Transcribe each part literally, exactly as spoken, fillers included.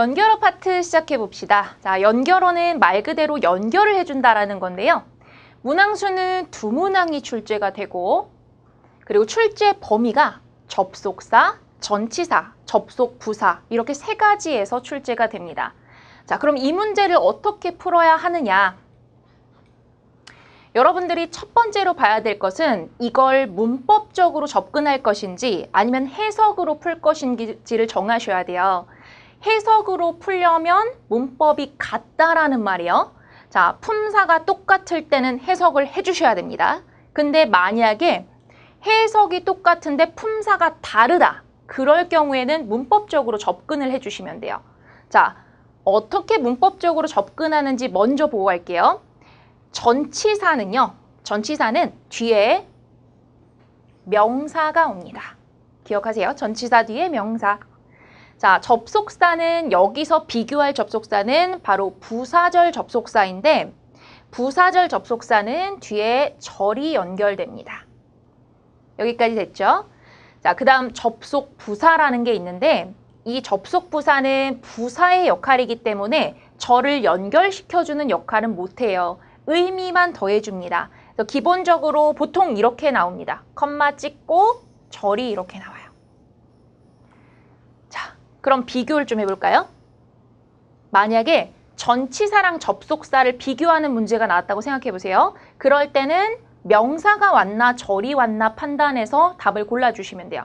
연결어 파트 시작해봅시다. 자, 연결어는 말 그대로 연결을 해준다라는 건데요. 문항수는 두 문항이 출제가 되고, 그리고 출제 범위가 접속사, 전치사, 접속부사 이렇게 세 가지에서 출제가 됩니다. 자, 그럼 이 문제를 어떻게 풀어야 하느냐? 여러분들이 첫 번째로 봐야 될 것은 이걸 문법적으로 접근할 것인지 아니면 해석으로 풀 것인지를 정하셔야 돼요. 해석으로 풀려면 문법이 같다라는 말이요. 자, 품사가 똑같을 때는 해석을 해주셔야 됩니다. 근데 만약에 해석이 똑같은데 품사가 다르다. 그럴 경우에는 문법적으로 접근을 해주시면 돼요. 자, 어떻게 문법적으로 접근하는지 먼저 보고 갈게요. 전치사는요. 전치사는 뒤에 명사가 옵니다. 기억하세요. 전치사 뒤에 명사. 자, 접속사는 여기서 비교할 접속사는 바로 부사절 접속사인데 부사절 접속사는 뒤에 절이 연결됩니다. 여기까지 됐죠? 자, 그 다음 접속부사라는 게 있는데 이 접속부사는 부사의 역할이기 때문에 절을 연결시켜주는 역할은 못해요. 의미만 더해줍니다. 그래서 기본적으로 보통 이렇게 나옵니다. 컴마 찍고 절이 이렇게 나와요. 그럼 비교를 좀 해볼까요? 만약에 전치사랑 접속사를 비교하는 문제가 나왔다고 생각해보세요. 그럴 때는 명사가 왔나 절이 왔나 판단해서 답을 골라주시면 돼요.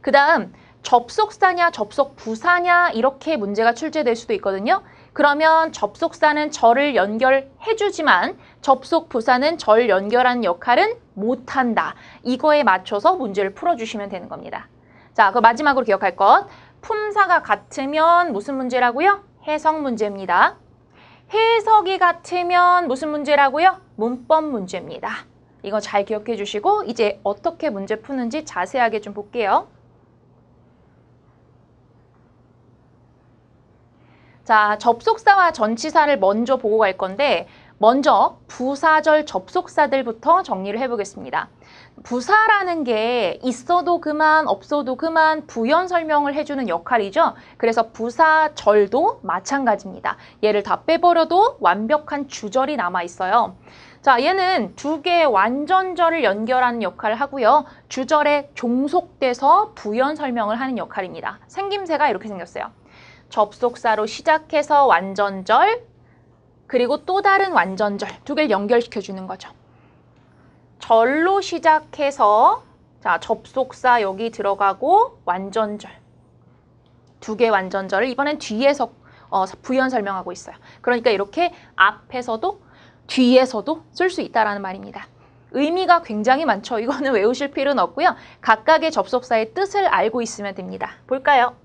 그 다음 접속사냐 접속부사냐 이렇게 문제가 출제될 수도 있거든요. 그러면 접속사는 절을 연결해주지만 접속부사는 절 연결하는 역할은 못한다. 이거에 맞춰서 문제를 풀어주시면 되는 겁니다. 자, 그 마지막으로 기억할 것. 품사가 같으면 무슨 문제라고요? 해석 문제입니다. 해석이 같으면 무슨 문제라고요? 문법 문제입니다. 이거 잘 기억해 주시고 이제 어떻게 문제 푸는지 자세하게 좀 볼게요. 자, 접속사와 전치사를 먼저 보고 갈 건데 먼저 부사절 접속사들부터 정리를 해보겠습니다. 부사라는 게 있어도 그만 없어도 그만 부연 설명을 해주는 역할이죠. 그래서 부사절도 마찬가지입니다. 얘를 다 빼버려도 완벽한 주절이 남아있어요. 자, 얘는 두 개의 완전절을 연결하는 역할을 하고요. 주절에 종속돼서 부연 설명을 하는 역할입니다. 생김새가 이렇게 생겼어요. 접속사로 시작해서 완전절, 그리고 또 다른 완전절 두 개를 연결시켜주는 거죠. 절로 시작해서 자, 접속사 여기 들어가고 완전절 두 개 완전절을 이번엔 뒤에서 어, 부연 설명하고 있어요. 그러니까 이렇게 앞에서도 뒤에서도 쓸 수 있다라는 말입니다. 의미가 굉장히 많죠. 이거는 외우실 필요는 없고요. 각각의 접속사의 뜻을 알고 있으면 됩니다. 볼까요?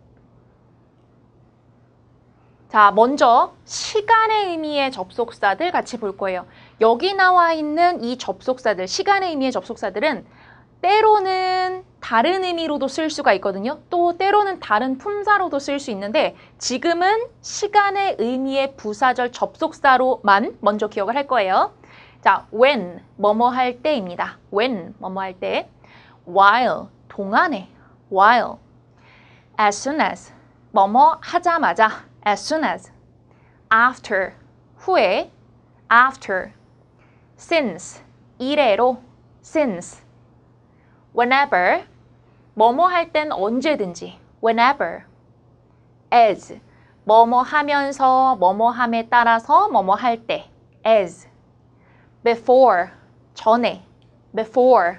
자, 먼저 시간의 의미의 접속사들 같이 볼 거예요. 여기 나와 있는 이 접속사들, 시간의 의미의 접속사들은 때로는 다른 의미로도 쓸 수가 있거든요. 또 때로는 다른 품사로도 쓸 수 있는데 지금은 시간의 의미의 부사절 접속사로만 먼저 기억을 할 거예요. 자, when, 뭐뭐 할 때입니다. when, 뭐뭐 할 때. while, 동안에, while. as soon as, 뭐뭐 하자마자. as soon as, after, 후에, after, since, 이래로, since, whenever, 뭐뭐 할 땐 언제든지, whenever, as, 뭐뭐 하면서, 뭐뭐 함에 따라서, 뭐뭐 할 때, as, before, 전에, before,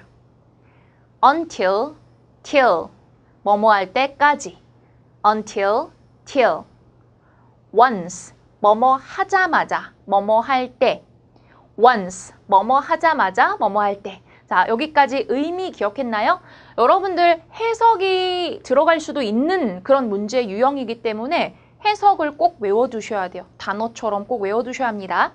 until, till, 뭐뭐 할 때까지, until, till, once, 뭐뭐 하자마자, 뭐뭐 할 때. once, 뭐뭐 하자마자, 뭐뭐 할 때. 자, 여기까지 의미 기억했나요? 여러분들 해석이 들어갈 수도 있는 그런 문제 유형이기 때문에 해석을 꼭 외워두셔야 돼요. 단어처럼 꼭 외워두셔야 합니다.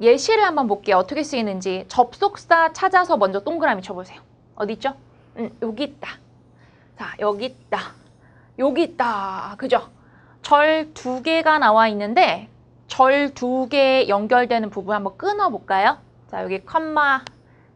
예시를 한번 볼게요. 어떻게 쓰이는지. 접속사 찾아서 먼저 동그라미 쳐보세요. 어디 있죠? 음, 여기 있다. 자, 여기 있다. 여기 있다. 그죠? 절 두 개가 나와 있는데 절 두 개에 연결되는 부분 한번 끊어볼까요? 자, 여기 컴마,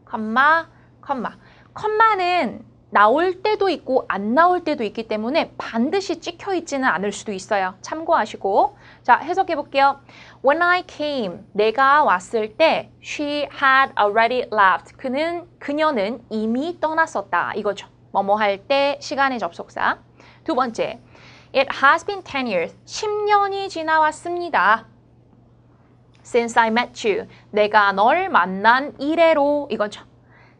컴마, 컴마. 컴마는 나올 때도 있고 안 나올 때도 있기 때문에 반드시 찍혀 있지는 않을 수도 있어요. 참고하시고. 자, 해석해 볼게요. When I came, 내가 왔을 때 she had already left. 그는, 그녀는 이미 떠났었다. 이거죠. 뭐뭐 할 때 시간의 접속사. 두 번째, It has been ten years. 십 년이 지나왔습니다. Since I met you. 내가 널 만난 이래로. 이거죠.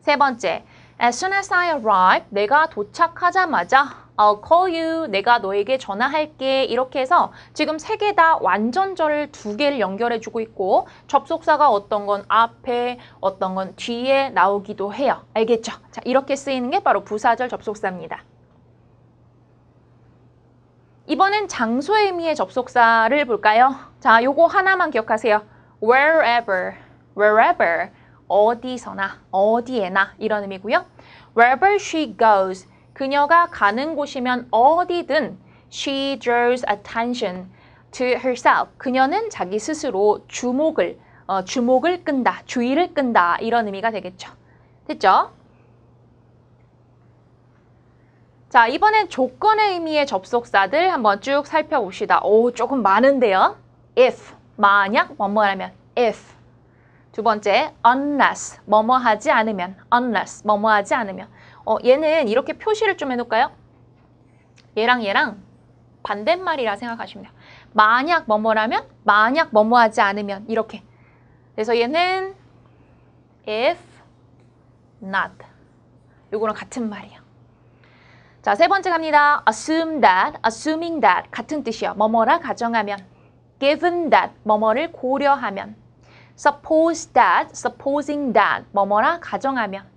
세 번째, As soon as I arrive, 내가 도착하자마자 I'll call you, 내가 너에게 전화할게. 이렇게 해서 지금 세 개 다 완전절을 두 개를 연결해주고 있고 접속사가 어떤 건 앞에, 어떤 건 뒤에 나오기도 해요. 알겠죠? 자, 이렇게 쓰이는 게 바로 부사절 접속사입니다. 이번엔 장소의 의미의 접속사를 볼까요? 자, 요거 하나만 기억하세요. Wherever, wherever. 어디서나, 어디에나 이런 의미고요. Wherever she goes, 그녀가 가는 곳이면 어디든 she draws attention to herself. 그녀는 자기 스스로 주목을, 어, 주목을 끈다, 주의를 끈다 이런 의미가 되겠죠. 됐죠? 자, 이번엔 조건의 의미의 접속사들 한번 쭉 살펴봅시다. 오, 조금 많은데요. If, 만약, 뭐뭐라면 if. 두 번째, unless, 뭐뭐 하지 않으면, unless, 뭐뭐 하지 않으면. 어, 얘는 이렇게 표시를 좀 해놓을까요? 얘랑 얘랑 반대말이라 생각하시면 돼요. 만약 뭐뭐라면, 만약 뭐뭐 하지 않으면, 이렇게. 그래서 얘는 if not, 요거랑 같은 말이에요. 자, 세 번째 갑니다. assume that, assuming that, 같은 뜻이요. 뭐뭐라 가정하면, given that, 뭐뭐를 고려하면, suppose that, supposing that, 뭐뭐라 가정하면.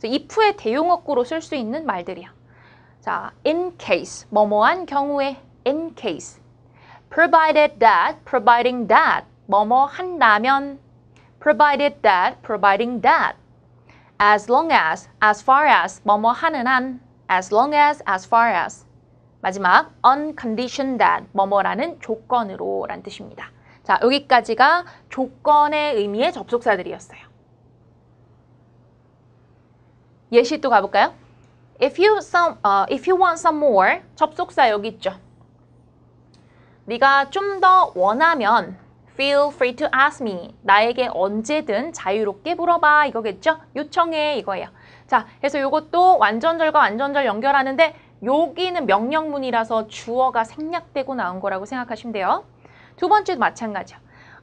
그래서 if의 대용어구로 쓸 수 있는 말들이야. 자, in case, 뭐뭐한 경우에 in case. provided that, providing that, 뭐뭐 한다면 provided that, providing that. as long as, as far as, 뭐뭐 하는 한 as long as, as far as. 마지막, on condition that, 뭐뭐라는 조건으로 라는 뜻입니다. 자, 여기까지가 조건의 의미의 접속사들이었어요. 예시 또 가볼까요? If you, some, uh, if you want some more, 접속사 여기 있죠. 네가 좀 더 원하면 feel free to ask me. 나에게 언제든 자유롭게 물어봐. 이거겠죠? 요청해. 이거예요. 자, 그래서 이것도 완전절과 완전절 연결하는데 여기는 명령문이라서 주어가 생략되고 나온 거라고 생각하시면 돼요. 두 번째도 마찬가지요.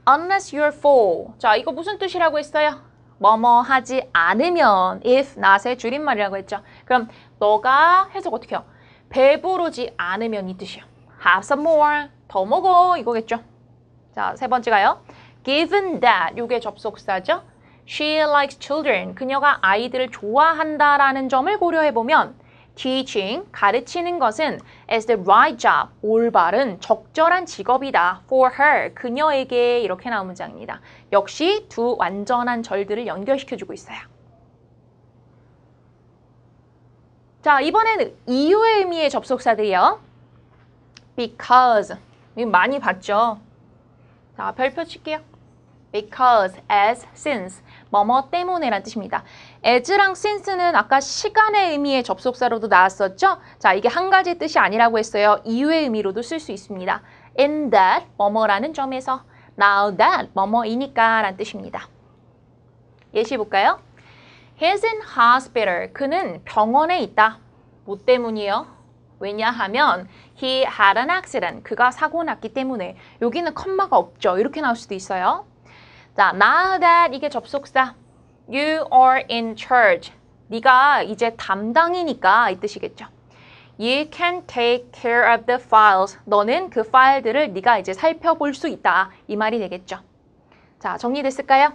Unless you're full. 자, 이거 무슨 뜻이라고 했어요? 뭐뭐 하지 않으면 if not의 줄임말이라고 했죠. 그럼 너가 해석 어떻게 해요? 배부르지 않으면 이 뜻이요. Have some more. 더 먹어. 이거겠죠. 자, 세 번째가요. Given that. 요게 접속사죠. She likes children. 그녀가 아이들을 좋아한다라는 점을 고려해보면 teaching, 가르치는 것은 as the right job, 올바른, 적절한 직업이다. for her, 그녀에게 이렇게 나온 문장입니다. 역시 두 완전한 절들을 연결시켜주고 있어요. 자, 이번에는 이유의 의미의 접속사들이요. because, 이거 많이 봤죠? 자, 별표 칠게요. because, as, since, 뭐뭐 때문에 라는 뜻입니다. as랑 since는 아까 시간의 의미의 접속사로도 나왔었죠? 자, 이게 한 가지 뜻이 아니라고 했어요. 이유의 의미로도 쓸 수 있습니다. in that, 뭐뭐라는 점에서, now that, 뭐뭐이니까 라는 뜻입니다. 예시 볼까요? He's in hospital. 그는 병원에 있다. 뭐 때문이요? 왜냐하면 he had an accident. 그가 사고 났기 때문에. 여기는 컴마가 없죠. 이렇게 나올 수도 있어요. 자, now that 이게 접속사. You are in charge. 네가 이제 담당이니까 이 뜻이겠죠. You can take care of the files. 너는 그 파일들을 네가 이제 살펴볼 수 있다. 이 말이 되겠죠. 자, 정리됐을까요?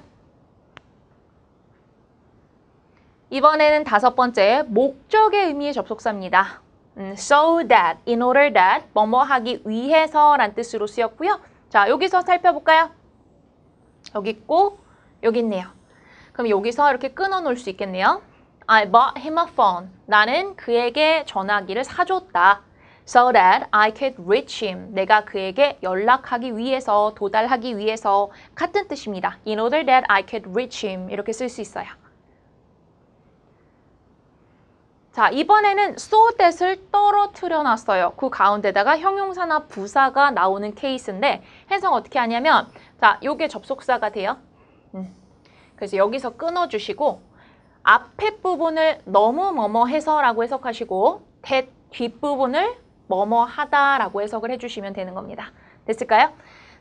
이번에는 다섯 번째, 목적의 의미의 접속사입니다. 음, so that, in order that, 뭐뭐 하기 위해서 란 뜻으로 쓰였고요. 자, 여기서 살펴볼까요? 여기 있고 여기 있네요. 그럼 여기서 이렇게 끊어 놓을 수 있겠네요. I bought him a phone. 나는 그에게 전화기를 사줬다. So that I could reach him. 내가 그에게 연락하기 위해서, 도달하기 위해서 같은 뜻입니다. In order that I could reach him. 이렇게 쓸 수 있어요. 자, 이번에는 so that을 떨어뜨려 놨어요. 그 가운데다가 형용사나 부사가 나오는 케이스인데 해석 어떻게 하냐면, 자, 요게 접속사가 돼요. 음. 그래서 여기서 끊어주시고 앞에 부분을 너무 뭐뭐 해서라고 해석하시고 that 뒷부분을 뭐뭐 하다라고 해석을 해주시면 되는 겁니다. 됐을까요?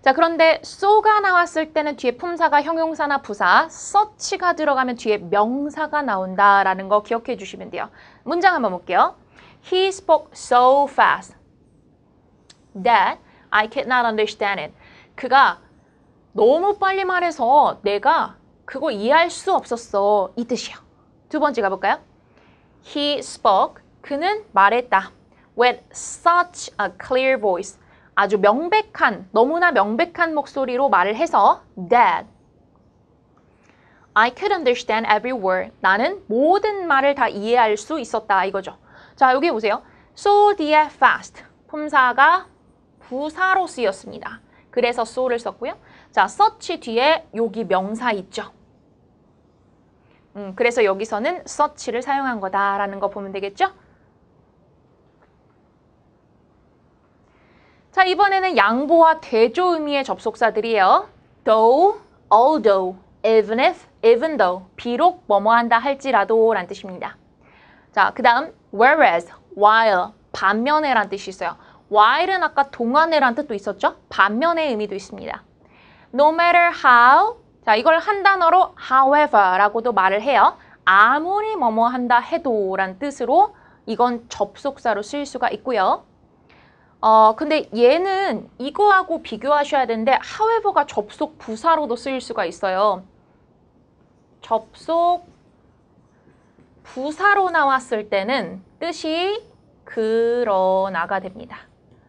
자, 그런데 so가 나왔을 때는 뒤에 품사가 형용사나 부사, such가 들어가면 뒤에 명사가 나온다라는 거 기억해 주시면 돼요. 문장 한번 볼게요. He spoke so fast that I could not understand it. 그가 너무 빨리 말해서 내가 그거 이해할 수 없었어. 이 뜻이요. 두 번째 가볼까요? He spoke. 그는 말했다. With such a clear voice. 아주 명백한, 너무나 명백한 목소리로 말을 해서 that I could understand every word. 나는 모든 말을 다 이해할 수 있었다 이거죠. 자, 여기 보세요. so the fast. 품사가 부사로 쓰였습니다. 그래서 so를 썼고요. 자, such 뒤에 여기 명사 있죠. 음, 그래서 여기서는 such를 사용한 거다라는 거 보면 되겠죠? 자, 이번에는 양보와 대조 의미의 접속사들이에요. though, although, even if, even though, 비록 뭐뭐한다 할지라도 라는 뜻입니다. 자, 그 다음 whereas, while, 반면에 라는 뜻이 있어요. while은 아까 동안에 라는 뜻도 있었죠? 반면의 의미도 있습니다. no matter how, 자, 이걸 한 단어로 however 라고도 말을 해요. 아무리 뭐뭐한다 해도 라는 뜻으로 이건 접속사로 쓰일 수가 있고요. 어, 근데 얘는 이거하고 비교하셔야 되는데 however가 접속 부사로도 쓰일 수가 있어요. 접속 부사로 나왔을 때는 뜻이 그러나가 됩니다.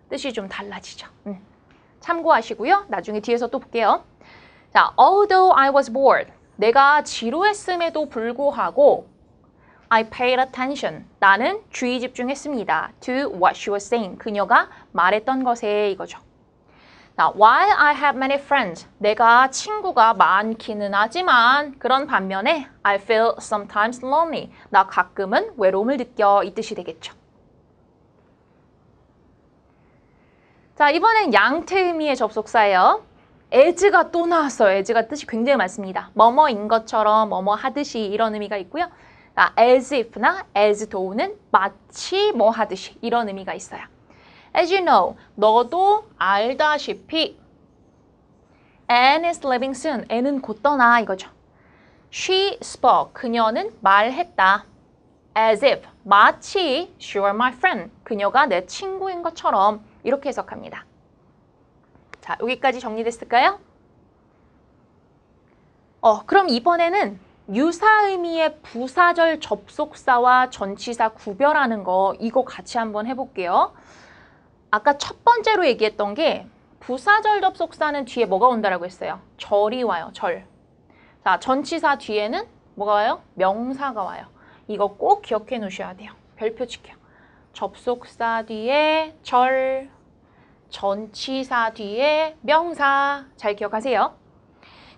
뜻이 좀 달라지죠. 음. 참고하시고요. 나중에 뒤에서 또 볼게요. 자, although I was bored. 내가 지루했음에도 불구하고 I paid attention. 나는 주의 집중했습니다. To what she was saying. 그녀가 말했던 것에 이거죠. 자, while I had many friends. 내가 친구가 많기는 하지만 그런 반면에 I feel sometimes lonely. 나 가끔은 외로움을 느껴 이 뜻이 되겠죠. 자, 이번엔 양태 의미의 접속사예요. as가 또 나왔어요. as가 뜻이 굉장히 많습니다. 뭐뭐인 것처럼 뭐뭐 하듯이 이런 의미가 있고요. 아, as if나 as though는 마치 뭐 하듯이 이런 의미가 있어요. As you know, 너도 알다시피 Anne is leaving soon. Anne는 곧 떠나 이거죠. She spoke. 그녀는 말했다. As if, 마치 she were my friend. 그녀가 내 친구인 것처럼 이렇게 해석합니다. 자, 여기까지 정리됐을까요? 어, 그럼 이번에는 유사 의미의 부사절 접속사와 전치사 구별하는 거 이거 같이 한번 해볼게요. 아까 첫 번째로 얘기했던 게 부사절 접속사는 뒤에 뭐가 온다라고 했어요? 절이 와요. 절. 자, 전치사 뒤에는 뭐가 와요? 명사가 와요. 이거 꼭 기억해 놓으셔야 돼요. 별표 찍혀요. 접속사 뒤에 절, 전치사 뒤에 명사. 잘 기억하세요.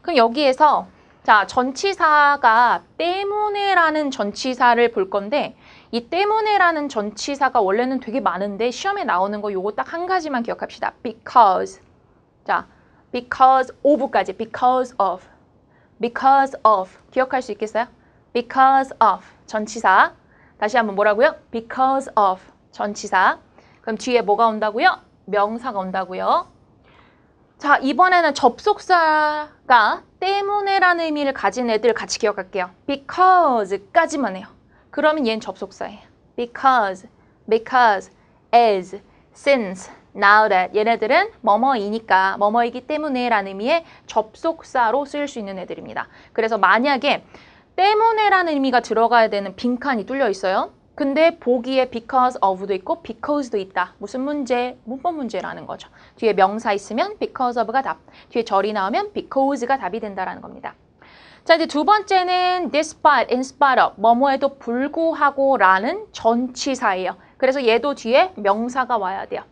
그럼 여기에서 자, 전치사가 때문에라는 전치사를 볼 건데 이 때문에라는 전치사가 원래는 되게 많은데 시험에 나오는 거 요거 딱 한 가지만 기억합시다. because, 자, because of까지, because of, because of 기억할 수 있겠어요? because of 전치사, 다시 한번 뭐라고요? because of 전치사. 그럼 뒤에 뭐가 온다고요? 명사가 온다고요. 자, 이번에는 접속사가 때문에라는 의미를 가진 애들 같이 기억할게요. because까지만 해요. 그러면 얘는 접속사예요. because, because, as, since, now that 얘네들은 뭐뭐이니까, 뭐뭐이기 때문에 라는 의미의 접속사로 쓰일 수 있는 애들입니다. 그래서 만약에 때문에라는 의미가 들어가야 되는 빈칸이 뚫려 있어요. 근데 보기에 because of도 있고 because도 있다. 무슨 문제? 문법 문제라는 거죠. 뒤에 명사 있으면 because of가 답, 뒤에 절이 나오면 because가 답이 된다라는 겁니다. 자, 이제 두 번째는 despite, in spite of, 뭐뭐에도 불구하고 라는 전치사예요. 그래서 얘도 뒤에 명사가 와야 돼요.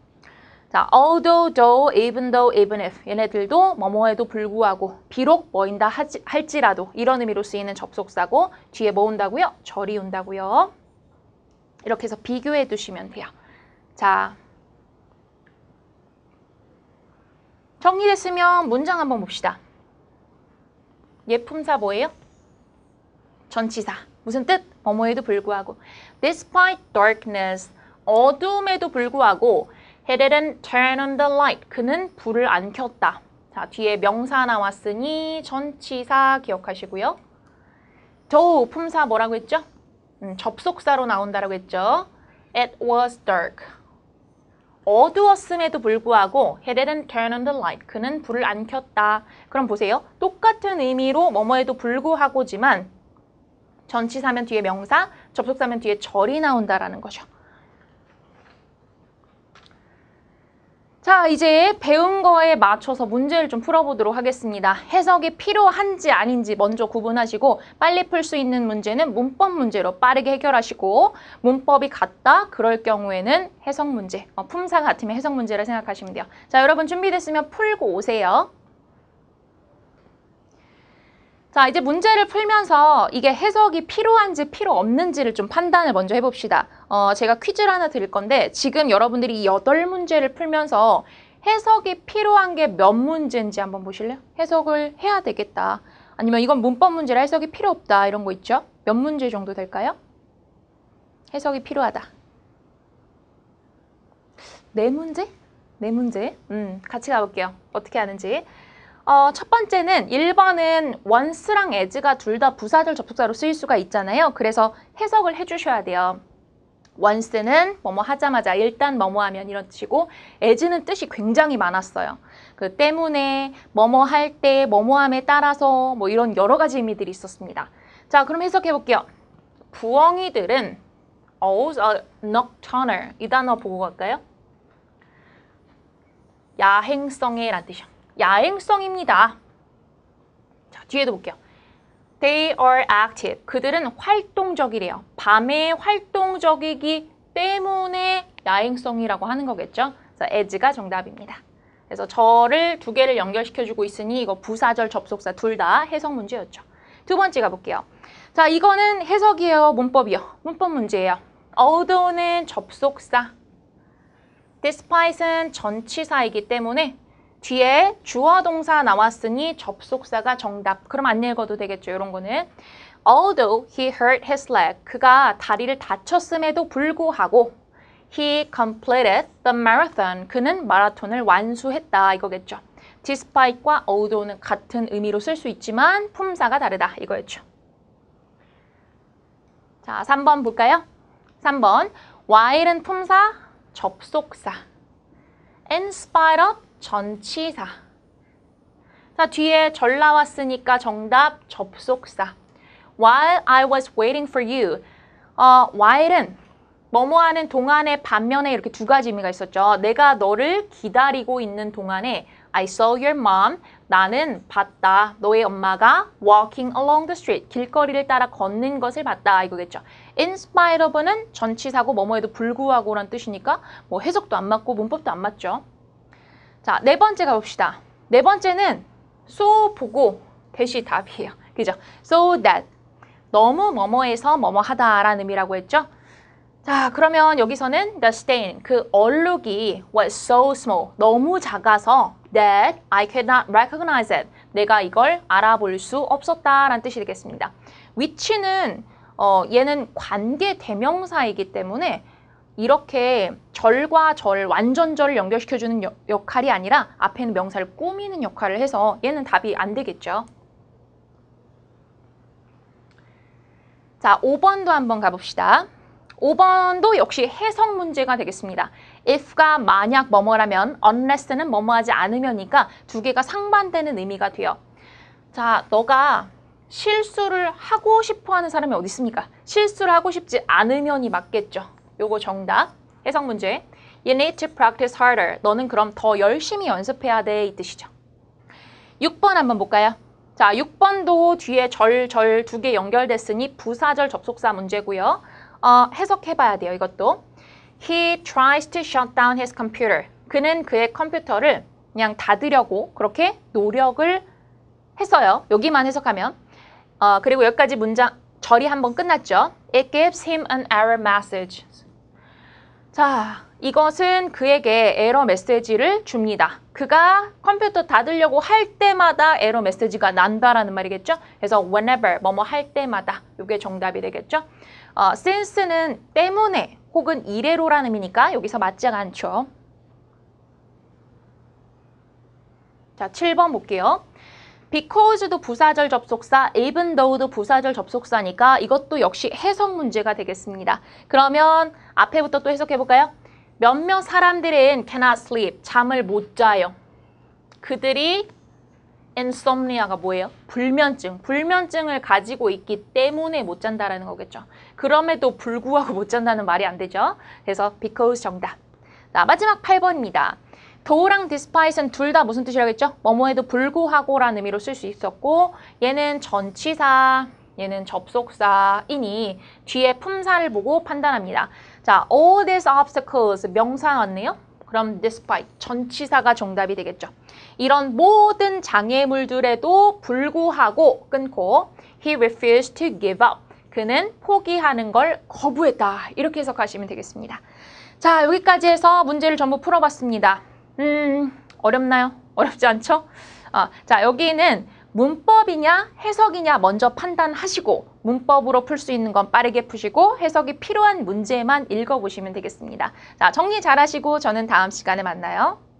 자, although, though, even though, even if 얘네들도 뭐뭐에도 불구하고, 비록 뭐인다 하지, 할지라도 이런 의미로 쓰이는 접속사고 뒤에 뭐 온다고요? 절이 온다고요. 이렇게 해서 비교해 두시면 돼요. 자, 정리됐으면 문장 한번 봅시다. 예품사 뭐예요? 전치사. 무슨 뜻? 뭐뭐에도 불구하고. Despite darkness, 어둠에도 불구하고 He didn't turn on the light. 그는 불을 안 켰다. 자, 뒤에 명사 나왔으니 전치사 기억하시고요. though 품사 뭐라고 했죠? 음, 접속사로 나온다라고 했죠. It was dark. 어두웠음에도 불구하고 He didn't turn on the light. 그는 불을 안 켰다. 그럼 보세요. 똑같은 의미로 뭐뭐에도 불구하고지만 전치사면 뒤에 명사, 접속사면 뒤에 절이 나온다라는 거죠. 자, 이제 배운 거에 맞춰서 문제를 좀 풀어보도록 하겠습니다. 해석이 필요한지 아닌지 먼저 구분하시고 빨리 풀 수 있는 문제는 문법 문제로 빠르게 해결하시고 문법이 같다? 그럴 경우에는 해석 문제, 어, 품사 같으면 해석 문제라 생각하시면 돼요. 자, 여러분 준비됐으면 풀고 오세요. 자, 이제 문제를 풀면서 이게 해석이 필요한지 필요 없는지를 좀 판단을 먼저 해봅시다. 어, 제가 퀴즈를 하나 드릴 건데 지금 여러분들이 이 여덟 문제를 풀면서 해석이 필요한 게 몇 문제인지 한번 보실래요? 해석을 해야 되겠다. 아니면 이건 문법 문제라 해석이 필요 없다. 이런 거 있죠? 몇 문제 정도 될까요? 해석이 필요하다. 네 문제? 네 문제? 음, 같이 가볼게요. 어떻게 하는지. 어, 첫 번째는 일 번은 once랑 as가 둘 다 부사절 접속사로 쓰일 수가 있잖아요. 그래서 해석을 해주셔야 돼요. once는 뭐뭐 하자마자, 일단 뭐뭐 하면 이런 뜻이고 as는 뜻이 굉장히 많았어요. 그 때문에, 뭐뭐 할 때, 뭐뭐 함에 따라서 뭐 이런 여러 가지 의미들이 있었습니다. 자, 그럼 해석해 볼게요. 부엉이들은 owls are nocturnal. 이 단어 보고 갈까요? 야행성의 라는 뜻이요. 야행성입니다. 자, 뒤에도 볼게요. They are active. 그들은 활동적이래요. 밤에 활동적이기 때문에 야행성이라고 하는 거겠죠. 그래서 as가 정답입니다. 그래서 저를 두 개를 연결시켜주고 있으니 이거 부사절, 접속사 둘 다 해석 문제였죠. 두 번째 가볼게요. 자, 이거는 해석이에요, 문법이요? 문법 문제예요. Although는 접속사, despite은 전치사이기 때문에 뒤에 주어 동사 나왔으니 접속사가 정답. 그럼 안 읽어도 되겠죠, 이런 거는. Although he hurt his leg. 그가 다리를 다쳤음에도 불구하고 he completed the marathon. 그는 마라톤을 완수했다, 이거겠죠. Despite과 although는 같은 의미로 쓸 수 있지만 품사가 다르다, 이거였죠. 자, 삼 번 볼까요? 삼 번. while은 품사, 접속사. in spite of 전치사. 자, 뒤에 절 나왔으니까 정답 접속사. While I was waiting for you. 어, while은 뭐뭐하는 동안에, 반면에 이렇게 두 가지 의미가 있었죠. 내가 너를 기다리고 있는 동안에 I saw your mom. 나는 봤다. 너의 엄마가 walking along the street. 길거리를 따라 걷는 것을 봤다, 이거겠죠. In spite of는 전치사고 뭐뭐에도 불구하고란 뜻이니까 뭐 해석도 안 맞고 문법도 안 맞죠. 자, 네 번째 가봅시다. 네 번째는 so 보고 대시 답이에요. 그죠? so that. 너무 뭐뭐해서 뭐뭐하다라는 의미라고 했죠? 자, 그러면 여기서는 the stain, 그 얼룩이 was so small, 너무 작아서 that I could not recognize it. 내가 이걸 알아볼 수 없었다라는 뜻이 되겠습니다. which는 어, 얘는 관계 대명사이기 때문에 이렇게 절과 절, 완전절을 연결시켜주는 여, 역할이 아니라 앞에는 명사를 꾸미는 역할을 해서 얘는 답이 안 되겠죠. 자, 오 번도 한번 가봅시다. 오 번도 역시 해석 문제가 되겠습니다. if가 만약 뭐뭐라면, unless는 뭐뭐하지 않으면이니까 두 개가 상반되는 의미가 돼요. 자, 너가 실수를 하고 싶어하는 사람이 어디 있습니까? 실수를 하고 싶지 않으면이 맞겠죠. 요거 정답. 해석 문제. You need to practice harder. 너는 그럼 더 열심히 연습해야 돼, 이 뜻이죠. 육 번 한번 볼까요? 자, 육 번도 뒤에 절, 절 두 개 연결됐으니 부사절, 접속사 문제고요. 어, 해석해봐야 돼요, 이것도. He tries to shut down his computer. 그는 그의 컴퓨터를 그냥 닫으려고 그렇게 노력을 했어요, 여기만 해석하면. 어, 그리고 여기까지 문장 절이 한번 끝났죠. It gives him an error message. 자, 이것은 그에게 에러 메시지를 줍니다. 그가 컴퓨터 닫으려고 할 때마다 에러 메시지가 난다라는 말이겠죠. 그래서 whenever, 뭐뭐 할 때마다 이게 정답이 되겠죠. 어, since는 때문에 혹은 이래로라는 의미니까 여기서 맞지 않죠. 자, 칠 번 볼게요. Because도 부사절 접속사, even though도 부사절 접속사니까 이것도 역시 해석 문제가 되겠습니다. 그러면 앞에부터 또 해석해볼까요? 몇몇 사람들은 cannot sleep, 잠을 못 자요. 그들이 insomnia가 뭐예요? 불면증, 불면증을 가지고 있기 때문에 못 잔다라는 거겠죠. 그럼에도 불구하고 못 잔다는 말이 안 되죠. 그래서 because 정답. 자, 마지막 팔 번입니다. do랑 despite는 둘 다 무슨 뜻이라고 했죠? 뭐뭐에도 불구하고라는 의미로 쓸 수 있었고 얘는 전치사, 얘는 접속사이니 뒤에 품사를 보고 판단합니다. 자, all these obstacles 명사 왔네요. 그럼 despite 전치사가 정답이 되겠죠. 이런 모든 장애물들에도 불구하고 끊고 he refused to give up. 그는 포기하는 걸 거부했다. 이렇게 해석하시면 되겠습니다. 자, 여기까지 해서 문제를 전부 풀어봤습니다. 음, 어렵나요? 어렵지 않죠? 어, 자, 여기는 문법이냐 해석이냐 먼저 판단하시고 문법으로 풀 수 있는 건 빠르게 푸시고 해석이 필요한 문제만 읽어보시면 되겠습니다. 자, 정리 잘하시고 저는 다음 시간에 만나요.